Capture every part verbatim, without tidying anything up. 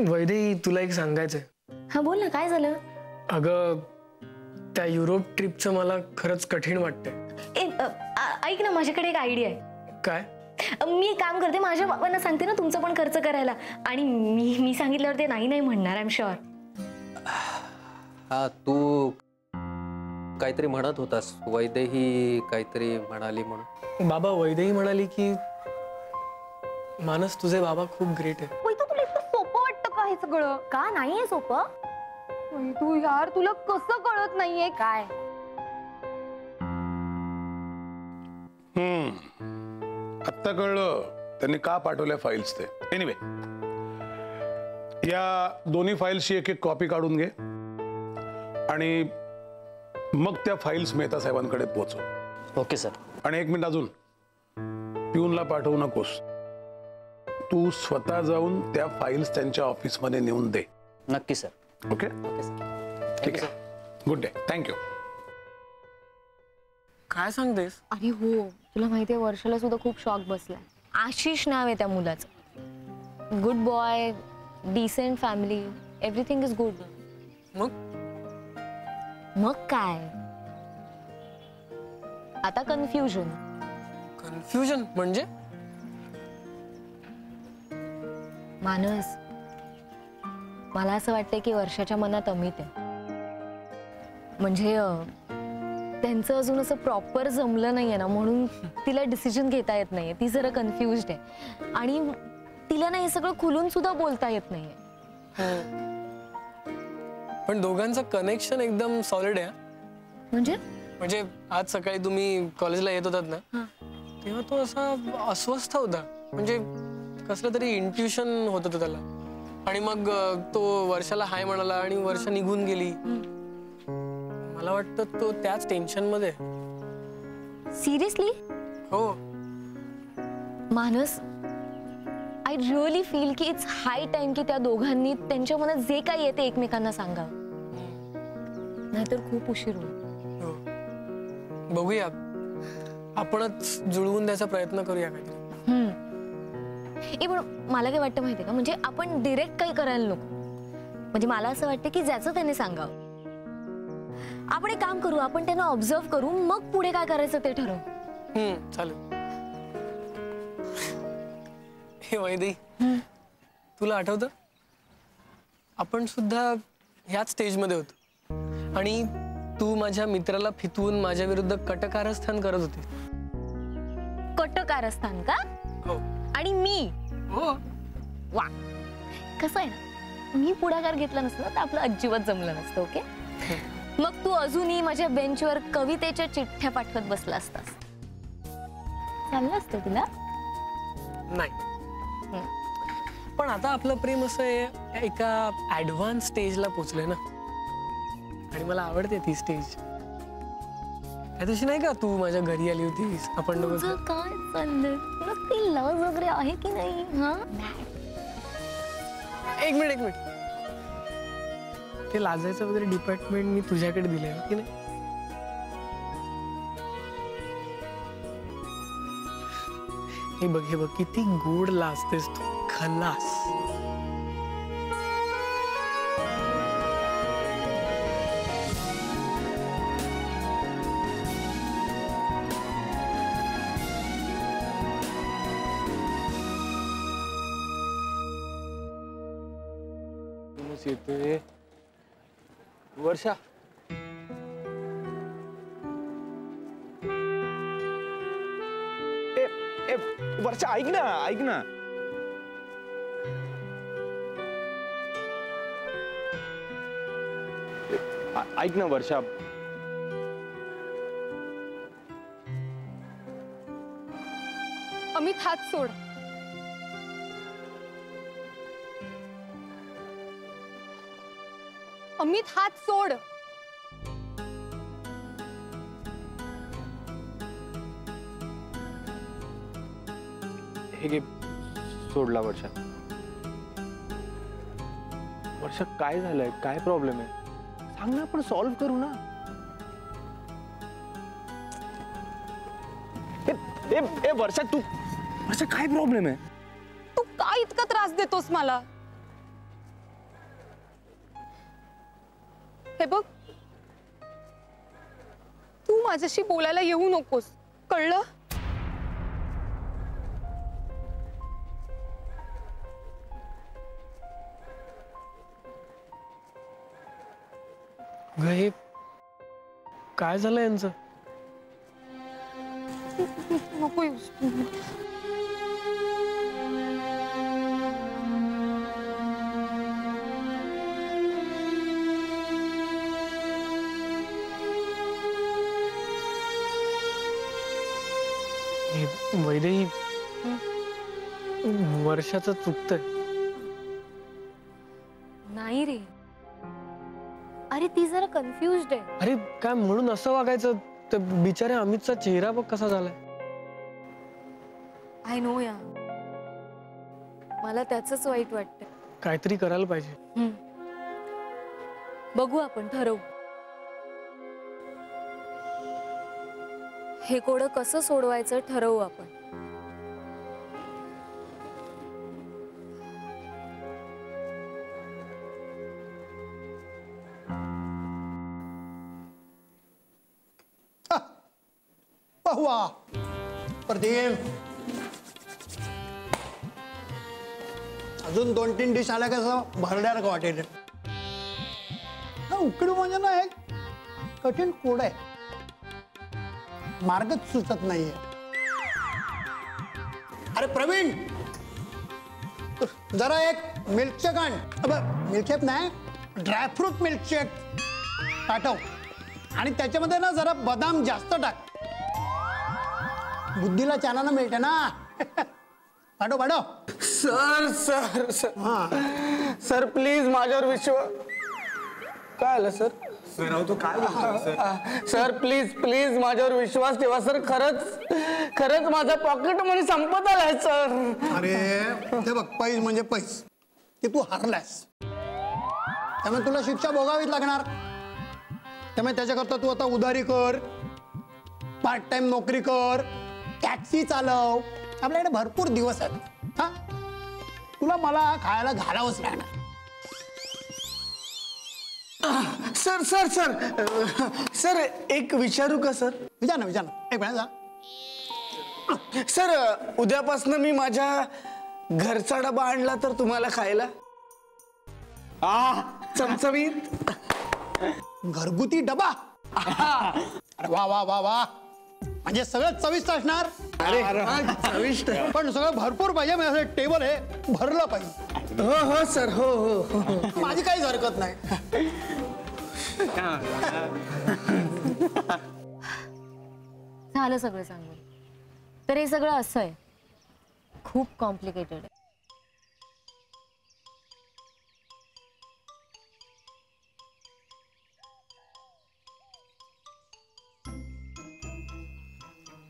वैदेही, तुला एक सांगायचं आहे। हाँ बोल ना, काय झालं? अगं त्या युरोप ट्रिपचं मला खरंच कठीण वाटतंय। ए ऐक ना, माझ्याकडे एक आयडिया आहे। काय? मी काम करते, माझ्या बाबांना सांगते ना तुमचा पण खर्च करायला, आणि मी मी सांगितल्यावर ते नाही नाही म्हणणार, आय एम शुअर। हा तू काहीतरी म्हणत होतास, वैदेही काहीतरी म्हणाली म्हणून। बाबा वैदेही म्हणाली की मानस तुझे बाबा खूप ग्रेट आहे। सगळं का नाहीये सोपं? तू यार, तुला कसं कळत नाहीये काय? हम्म आता कळलं त्यांनी का पाठवल्या फाइल्स ते। एनिवे या दोन्ही फाइल्सची एक एक कॉपी काढून घे आणि मग त्या फाइल्स मेहता साहेबांकडे पोहोचव। Okay sir. आणि एक मिनिट, अजून पिऊनला पाठवू नकोस, तू स्वतः जाऊन त्या फाइल्स त्यांच्या ऑफिस मध्ये नेऊन दे। नक्की सर। ओके ओके सर, ठीक आहे, गुड डे, थँक्यू। काय सांगतेस? अरे हो, तुला माहिती आहे वर्षाला सुद्धा खूप शॉक बसला। आशिष नाव आहे त्या मुलाचं, good boy, decent family, everything is good. मग मग काय आता? कन्फ्युजन। कन्फ्युजन म्हणजे? मानस, मला असं वाटतं की वर्षाच्या मनात अमित आहे, म्हणजे त्यांचं अजून असं प्रॉपर जमलं नाहीये ना, म्हणून तिला डिसिजन घेता येत नाहीये, ती जरा कन्फ्युज्ड आहे आणि तिला ना हे सगळं खुलून सुद्धा बोलता येत नाहीये। पण दोघांचं कनेक्शन एकदम सॉलिड आहे। म्हणजे म्हणजे आज सकाळी तुम्ही कॉलेजला येत होतात ना, तेव्हा तो असा अस्वस्थ होता, म्हणजे कसलं तरी इंट्युशन होत होतं त्याला, आणि मग तो वर्षाला हाय म्हणाला आणि वर्षा निघून गेली। मला वाटतं तो त्याच टेन्शन मध्ये। सिरियसली? हो मानस, आय रिअली फील की इट्स हाय टाइम की त्या दोघांनी त्यांच्या मनात जे काही आहे ते एकमेकांना सांगावं, नाहीतर खूप उशीर होईल। हो बघूया, आपणच जुळवून द्यायचा प्रयत्न करूया काहीतरी। ए पण मला काय वाटतं माहिती का, म्हणजे आपण डिरेक्ट काही करायला नको, म्हणजे मला असं वाटतं की ज्याचं त्याने सांगावं। आपण एक काम करू, आपण त्यांना ऑब्झर्व करू, मग पुढे काय करायचं ते ठरवू। हम्म चालेल। वैदेही तुला आठवतं आपण सुद्धा ह्याच स्टेज मध्ये होतो, आणि तू माझ्या मित्राला फितवून माझ्या विरुद्ध कटकारस्थान करत होती। कटकारस्थान का? हो आणि मी हो वा, कसं आहे ना, मी पुढाकार घेतला नसता तर आपलं अजिबात जमलं नसतं। ओके मग तू अजूनही माझ्या बेंचवर कवितेच्या चिठ्ठ्या पाठवत बसला असतास, चांगलं असतं तुला नाही? पण आता आपलं प्रेम असं एका ऍडव्हान्स स्टेजला पोहोचलंय ना, आणि मला आवडते ती स्टेज। त्या दिवशी नाही का तू माझ्या घरी आली होतीस, आपण लव्ह वगैरे आहे की नाही? हा एक मिनिट एक मिनिट, ते लाजायचं वगैरे डिपार्टमेंट मी तुझ्याकडे दिले की नाही? हे बघ हे बघ, किती गोड लाजतेस तू, खलास। वर्षा ए, ए, वर्षा ऐक ना ऐक ना, ऐक ना वर्षा, अमित हात सोड। अमित हात सोड। हे सोडला वर्षा। वर्षा काय झालंय, काय प्रॉब्लेम आहे सांग ना, आपण सॉल्व्ह करू ना। ए, ए, ए वर्षा तू, वर्षा काय प्रॉब्लेम आहे? तू काय इतका त्रास देतोस मला? हे बघ, तू माझ्याशी बोलायला येऊ नकोस, कळलं? हे काय झालं यांचं? नको वैदेही, वर्षाचं चुकतंय. नाही रे, अरे ती जरा कन्फ्युज्ड आहे. अरे काय म्हणून असं वागायचं? ते बिचारे अमितचा चेहरा बघ कसा झालाय. आय नो या, मला त्याचंच वाईट वाटतं. काहीतरी करायला पाहिजे. बघू, आपण ठरवू हे कोडं कसं सोडवायचं, ठरवू आपण. वाह प्रदीप, अजून दोन तीन डिश आल्या कसं भरणार का वाटेल. हा उकडू म्हणजे ना एक कठीण कोड आहे, मार्गच सुचत नाहीये. अरे प्रवीण, जरा एक मिल्कशेक आण. मिल्कशेक नाही, ड्रायफ्रूट मिल्कशेक पाठव, आणि त्याच्यामध्ये ना जरा बदाम जास्त टाक. बुद्धीला चालना मिळते ना. पाठव पाठव. सर सर सर हाँ सर प्लीज, माझ्यावर विश्वास. काय आलं सर? सर तो काय सर? सर प्लीज प्लीज माझ्यावर विश्वास ठेवा सर. खरंच खरंच माझा पॉकेट मनी संपत आलाय सर. अरे ते बघ, पैस म्हणजे पैस, ते तू हरलास, त्यामुळे तुला शिक्षा भोगावीच लागणार. त्यामुळे त्याच्याकरता तू आता उधारी कर, पार्ट टाइम नोकरी कर, टॅक्सी चालव. आपल्याकडे भरपूर दिवस आहेत. हा तुला मला खायला घालावंच लागणार. सर सर सर सर एक विचारू का सर? विचार ना, विचार ना, एक वेळा जा. सर उद्यापासून मी माझ्या घरचा डबा आणला तर तुम्हाला खायला आ चमचमीत घरगुती डबा. अरे वा वा वा वा, म्हणजे सगळं चविष्ट असणार. अरे चविष्ट पण सगळं भरपूर पाहिजे. म्हणजे टेबल हे भरलं पाहिजे. हो हो सर, हो हो, माझी काहीच हरकत नाही. झालं सगळं सांगून तर हे सगळं असं आहे, खूप कॉम्प्लिकेटेड आहे.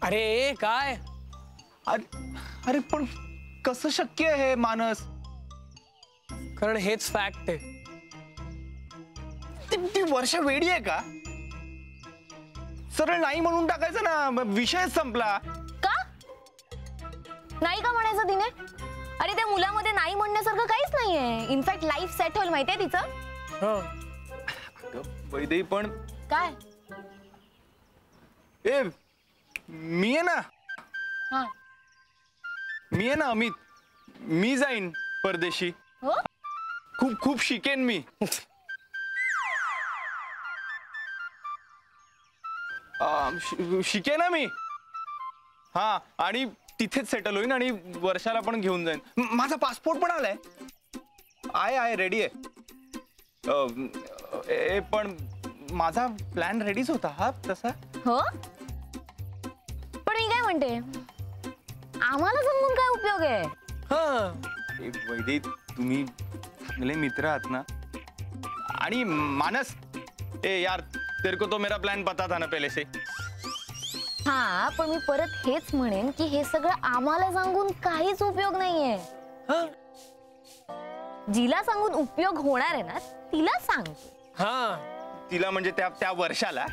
अरे काय? अरे पण कसं शक्य आहे मानस? कारण हेच फॅक्ट आहे. ती वर्षा वेडी आहे का? सरळ नाही म्हणून टाकायचं ना, विषय संपला. का नाही का म्हणायचं तिने? अरे त्या मुलामध्ये नाही म्हणण्यासारखं काहीच नाहीये. इनफॅक्ट लाईफ सेटल माहितीये तिचं. वैदेही पण काय ए मी आहे ना हाँ. मी आहे ना अमित, मी जाईन परदेशी. खूप खूप शिकेन मी. शिकेन मी हा, आणि तिथेच सेटल होईन आणि वर्षाला पण घेऊन जाईन. माझा पासपोर्ट पण आलाय. आय आय रेडी आहे. पण माझा प्लॅन रेडीच होता हा तसा. हो आम्हाला जमून काय उपयोग आहे? हा वैदेही, तुम्ही आपले मित्र आहात ना. आणि मानस, ए यार तेरे को तो मेरा प्लॅन पता था ना पहिले से. हा पण मी परत हेच म्हणेन की हे सगळं आम्हाला सांगून काहीच उपयोग नाहीये. जिला सांगून उपयोग होणार आहे ना तिला सांग. हा तिला म्हणजे त्या त्या वर्षाला.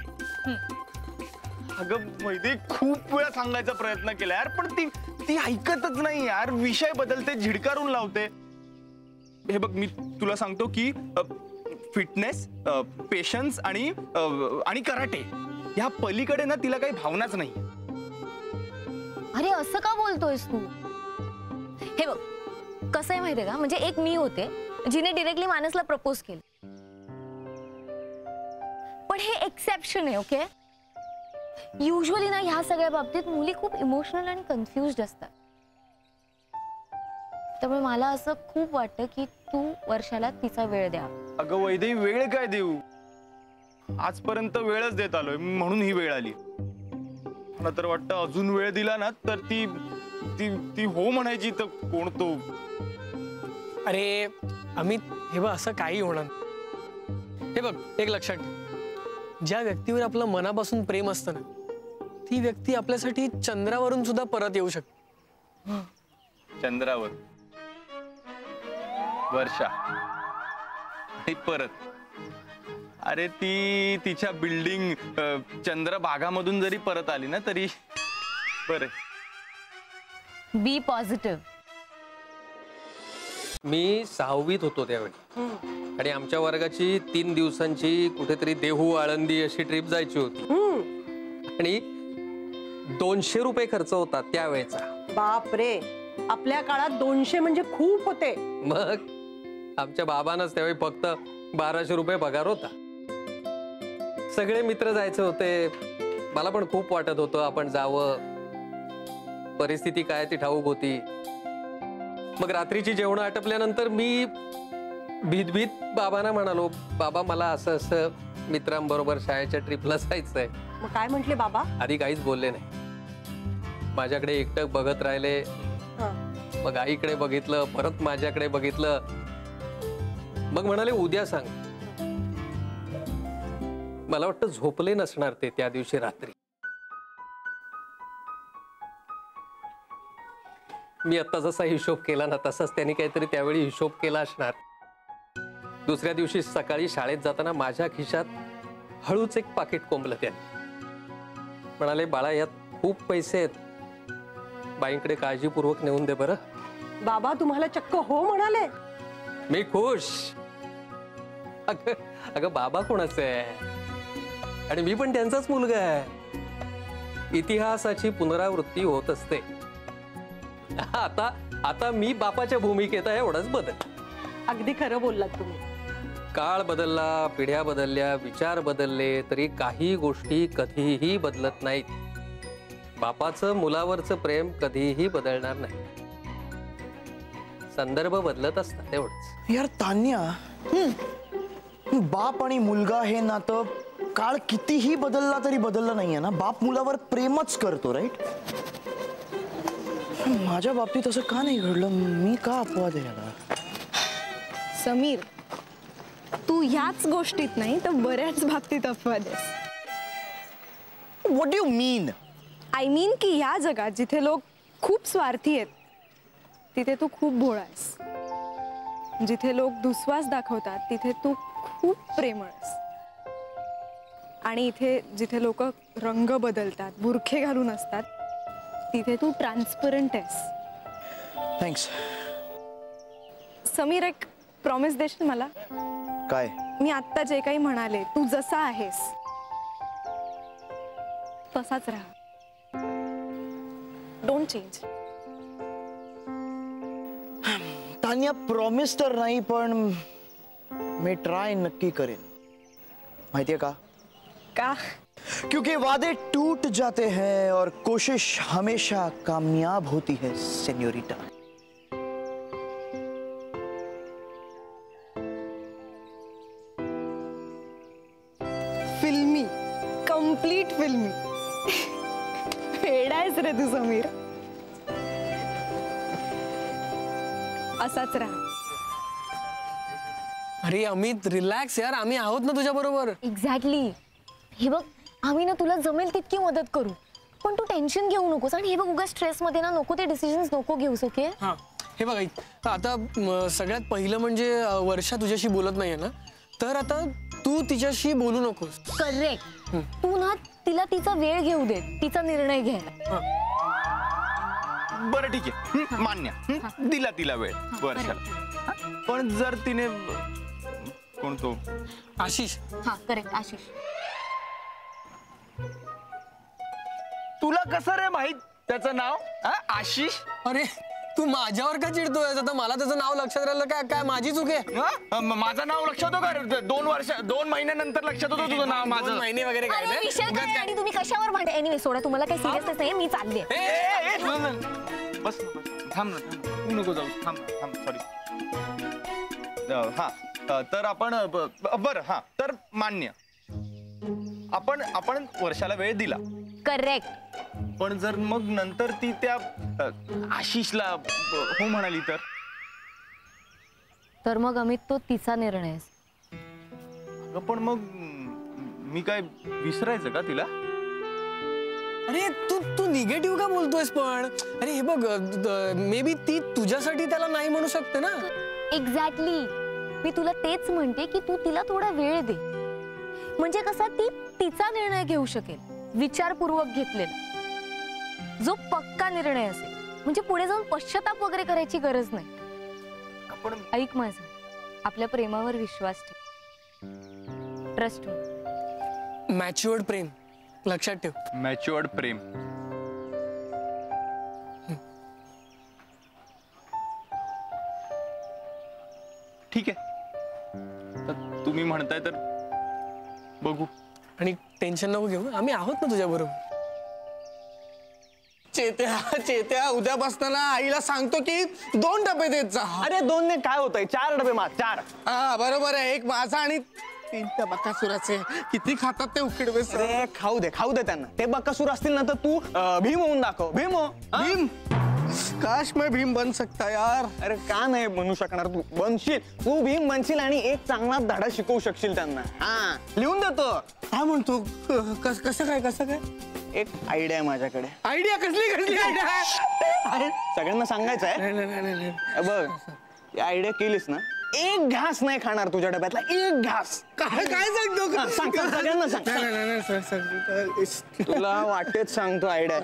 अगं वैदेही, खूप वेळा सांगायचा प्रयत्न केला यार, पण ती ती ऐकतच नाही यार. विषय बदलते, झिडकारून लावते. हे बघ मी तुला सांगतो की फिटनेस, पेशन्स आणि आणि कराटे या पलीकडे ना तिला काही भावनाच नाही। अरे असं का बोलतोयस तू? हे बघ कसं आहे माहिती आहे का, म्हणजे एक मी होते जिने डायरेक्टली मानसला प्रपोज केलं, पण हे एक्सेप्शन आहे। ओके युजुअली ना ह्या सगळ्या बाबतीत मुली खूप इमोशनल आणि कन्फ्यूज्ड असतात, त्यामुळे मला असं खूप वाटतं की तू वर्षाला तिचा वेळ द्या। अगं वैदेही वेळ काय देऊ, आजपर्यंत वेळच देत आलोय म्हणून ही वेळ आली। मला तर वाटतं अजून वेळ दिला ना तर ती ती ती हो म्हणायची तर कोण तो। अरे अमित हे बघ असं काही होणार नाही। हे बघ एक लक्षात ठेव, ज्या व्यक्तीवर आपलं मनापासून प्रेम असतं ना ती व्यक्ती आपल्यासाठी चंद्रावरून सुद्धा परत येऊ शकते। चंद्रावर वर्षा परत, अरे ती तिच्या बिल्डिंग चंद्रभागामधून जरी परत आली ना तरी बरे। B positive. मी सहावीत होतो त्यावेळी आणि आमच्या वर्गाची तीन दिवसांची कुठेतरी देहू आळंदी अशी ट्रिप जायची होती आणि दोनशे रुपये खर्च होता त्यावेळेचा। बाप रे आपल्या काळात दोनशे म्हणजे खूप होते। मग आमच्या बाबांनाच त्यावेळी फक्त बाराशे रुपये पगार होता। सगळे मित्र जायचे होते, मला पण खूप वाटत होतं आपण जावं, परिस्थिती काय ती ठाऊक होती। मग रात्रीची जेवण आटपल्यानंतर मी भीत भीत बाबांना म्हणालो, बाबा मला असं असं मित्रांबरोबर शाळेच्या ट्रिपला जायचंय। मग काय म्हटले बाबा? आधी काहीच बोलले नाही, माझ्याकडे एकटक बघत राहिले। मग आईकडे बघितलं, परत माझ्याकडे बघितलं, मग म्हणाले उद्या सांग। मला वाटतं झोपले नसणार ते त्या दिवशी रात्री। मी आता जसा हिशोब केला ना तसाच त्यांनी काहीतरी त्यावेळी हिशोब केला असणार। दुसऱ्या दिवशी सकाळी शाळेत जाताना माझ्या खिशात हळूच एक पाकिट कोंबलं त्यांनी, म्हणाले बाळा यात खूप पैसे आहेत, बाईंकडे काळजीपूर्वक नेऊन दे बरं। बाबा तुम्हाला चक्क हो म्हणाले? मी खुश। अगं अगं बाबा कोणाचं आहे आणि मी पण त्यांचाच मुलगा आहे, इतिहासाची पुनरावृत्ती होत असते। आता आता मी बापाच्या भूमिकेत आहे एवढाच बदल। अगदी खरं बोललात तुम्ही। काळ बदलला, पिढ्या बदलल्या, विचार बदलले तरी काही गोष्टी कधीही बदलत नाहीत। बापाचं मुलावरचं प्रेम कधीही बदलणार नाही, संदर्भ बदलत असतात एवढंच। यार तान्या बाप आणि मुलगा हे नातं काळ कितीही बदलला तरी बदललं नाहीये ना, बाप मुलावर प्रेमच करतो राईट। माझ्या बाबतीत असं का नाही घडलं, मी का अपवाद आहे याला? समीर तू ह्याच गोष्टीत नाही तर बऱ्याच बाबतीत अपवाद आहेस। What do you mean? I mean की या जगात जिथे लोक खूप स्वार्थी आहेत तिथे तू खूप भोळा आहेस, जिथे लोक दुस्वास दाखवतात तिथे तू खूप प्रेमळ आहेस, आणि इथे जिथे लोक रंग बदलतात, बुरखे घालून असतात तिथे तू ट्रान्सपरंट आहेस। थँक्स। समीर एक प्रॉमिस देशील मला? काय? मी आत्ता जे काही म्हणाले तू जसा आहेस तसाच राहा, डोंट चेंज। तान्या प्रॉमिस तर नाही पण मी ट्राय नक्की करेन, माहिती आहे का? का? क्योंकि वादे टूट जाते हैं और कोशिश हमेशा कामयाब होती है सेन्योरिटा। फिल्मी, कंप्लीट फिल्मी रे तू समीर, असाच राहा। अरे अमित रिलॅक्स यार, आम्ही आहोत ना तुझ्या बरोबर। एक्झॅक्टली, हे बघ आम्ही ना तुला जमेल तितकी मदत करू, पण तू टेन्शन घेऊ नकोस। आणि हे बघ उगा स्ट्रेस मध्ये ना नको ते डिसिजन्स नको घेऊस। ओके हां हे बघ आता सगळ्यात पहिलं म्हणजे वर्षा तुझ्याशी बोलत नाहीये ना, तर आता तू तिच्याशी बोलू नकोस। करेक्ट, तू ना तिला तिचा वेळ घेऊ दे तिचा निर्णय घ्यायला। बरं ठीक आहे मान्य, दिला तिला वेळ वर्षाला, पण जर तिने कौन तो आशीष। हाँ करेक्ट आशीष। तुला कसं रे माहित त्याचं नाव आशीष? अरे तू माझ्यावर का चिडतोय? आता मला त्याचं नाव लक्षात राहिलं काय? काय माझी चूक आहे? माझं नाव लक्षात हो का? दोन वर्ष दोन महिन्यानंतर लक्षात होतं तुझं नाव माझं महिने वगैरे काय नाही। आणि तुम्ही कशावर भांडे? एनीवे सोडा, तुम्हाला काही सिरियसनेस नाही, मी चालले। बस थांब ना, तू नको जाऊ, थांब थांब सॉरी। हा तर आपण बरं, हा तर मान्य, आपण आपण वर्षाला वेळ दिला करेक्ट, पण जर मग नंतर ती त्या आशीषला हो म्हणाली तर तर मग अमित तो तिचा निर्णय। पण मग मी काय विसरायचं का तिला? अरे तू तू निगेटिव्ह का बोलतोयस? पण अरे हे बघ, मे बी ती तुझ्यासाठी त्याला नाही म्हणू शकते ना। एक्झॅक्टली, मी तुला तेच म्हणते की तू तिला थोडा वेळ दे, म्हणजे कसा ती तिचा निर्णय घेऊ शकेल, विचारपूर्वक घेतलेला जो पक्का निर्णय असेल, म्हणजे पुढे जाऊन पश्चाताप वगैरे करायची गरज नाही। आपण ऐक माझं, आपल्या प्रेमावर विश्वास ठेव, ट्रस्ट ठेव, मॅच्युअर्ड प्रेम लक्षात ठेव, मॅच्युअर्ड प्रेम। ठीक आहे, तुम्ही म्हणताय तर बघू, आणि टेन्शन नको घेऊ, आम्ही आहोत ना तुझ्या बरोबर। चेत्या चेत्या उद्या बसताना आईला सांगतो की दोन डबे देत जा। अरे दोन ने काय होतंय, चार डबे मार, चार। हा बरोबर आहे, एक माझा आणि तीन त्या बकासुराचे। किती खातात ते उकडवेस? अरे खाऊ दे, खाऊ दे त्यांना, ते बकासूर असतील ना तर तू भीम होऊन दाखव। भीम हो, भीम। काश मैं भीम बन सकता यार। अरे का नाही बनू शकणार? तू बनशील, तू भीम बनशील आणि एक चांगला धडा शिकवू शकशील त्यांना। हा लिहून देतो। काय म्हणतो? कसं काय कसं काय? एक आयडिया आहे माझ्याकडे। आयडिया? कसली कसली आयडिया? सगळ्यांना सांगायचं आहे बघ। आयडिया केलीस ना, एक घास नाही खाणार तुझ्या डब्यातला, एक घास। काय काय सांगतो? सगळ्यांना सांग, तुला वाटेत सांगतो आयडिया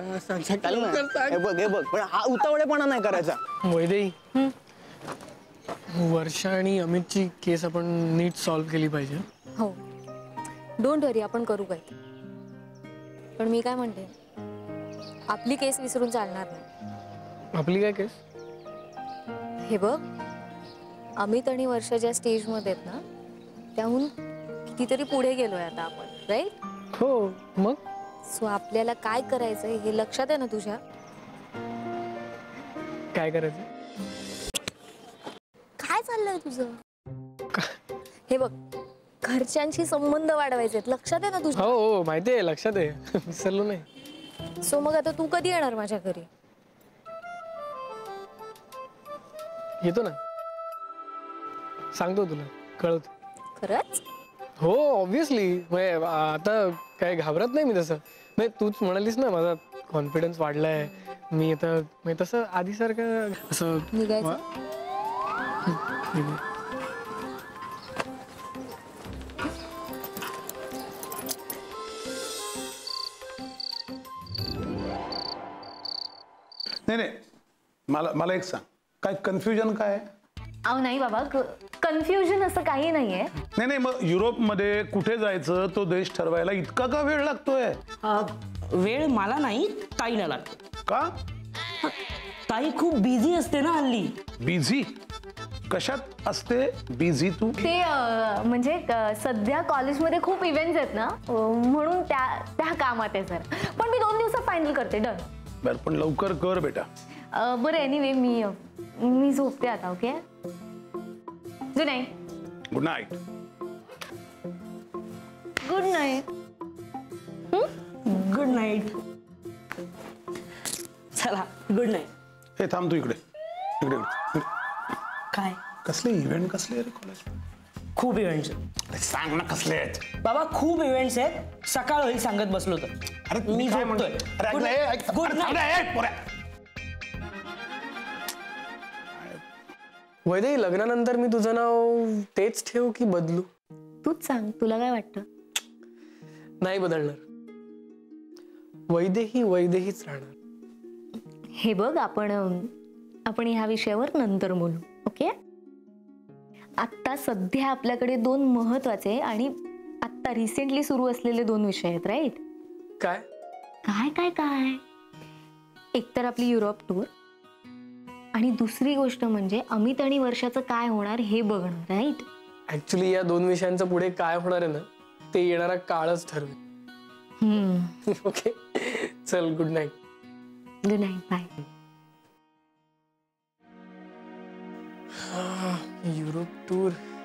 बघ। हे बघ, पण हा उतावळेपणा नाही करायचा। वैदेही, वर्षा आणि अमितची केस आपण नीट सॉल्व्ह केली पाहिजे। हो डोंट वरी, आपण करू काय। पण मी काय म्हणते, आपली केस विसरून चालणार नाही। आपली काय केस? हे बघ, अमित आणि वर्षा ज्या स्टेज मध्ये आहेत ना, त्याहून कितीतरी पुढे गेलोय आता आपण, राईट? हो मग सो आपल्याला काय करायचंय हे लक्षात आहे ना तुझ्या? काय करायचं? काय चाललंय तुझं? हे बघ, घरच्यांशी संबंध वाढवायचे, लक्षात आहे ना तुझ्या? हो हो माहिती आहे, लक्षात आहे, विसरलो नाही। सो मग आता तू कधी येणार माझ्या घरी? येतो ना, सांगतो तुला, कळवतो। खरंच? हो ऑब्व्हियसली, आता काय घाबरत नाही मी तसं। नाही तूच म्हणालीस ना माझा कॉन्फिडन्स वाढलाय, मी आता मी तसं आधीसारखं असं निघायचं। नाही नाही, मला मला एक सांग, काय कन्फ्युजन काय? अहो नाही बाबा, कन्फ्युजन असं काही नाहीये। नाही नाही, मग युरोप मध्ये कुठे जायचं तो देश ठरवायला इतका का वेळ लागतोय? वेळ मला नाही, ताईला लागतो। का? ताई खूप बिझी असते ना हल्ली। बिझी कशात असते बिझी तू? ते म्हणजे सध्या कॉलेजमध्ये खूप इव्हेंट्स आहेत ना, म्हणून त्या त्या कामात आहे सर। पण मी दोन दिवसात फायनल करते, डन। बर पण लवकर कर बेटा। बरं एनिवे, मी मी झोपते आता। Okay, good night. Good night. Good night. Good night. चला गुड नाईट। हे थांब तू, इकडे इकडे। काय कसले इव्हेंट? कसले रे कॉलेज? खूप इव्हेंट्स आहेत। सांग ना कसले आहेत? बाबा खूप इव्हेंट्स आहेत, सकाळ होईल सांगत बसलो तर। अरे मी काय म्हणतोय? Good night. वैदेही, लग्नानंतर मी तुझं नाव तेच ठेवू की बदलू? तूच सांग, तुला काय वाटतं? नाही बदलणार, वैदेही वैदेहीच राहणार। हे बघ, आपण आपण ह्या विषयावर नंतर बोलू, ओके? आत्ता सध्या आपल्याकडे दोन महत्त्वाचे आणि आत्ता रिसेंटली सुरू असलेले दोन विषय आहेत, राईट? काय काय काय काय एकतर आपली युरोप टूर आणि दुसरी गोष्ट म्हणजे अमित आणि वर्षाचं काय होणार हे बघणं, राईट? ऍक्च्युली या दोन विषयांचं पुढे काय होणार आहे ना ते येणारा काळच ठरवेल. ओके, चल good night. Good night, bye. Europe tour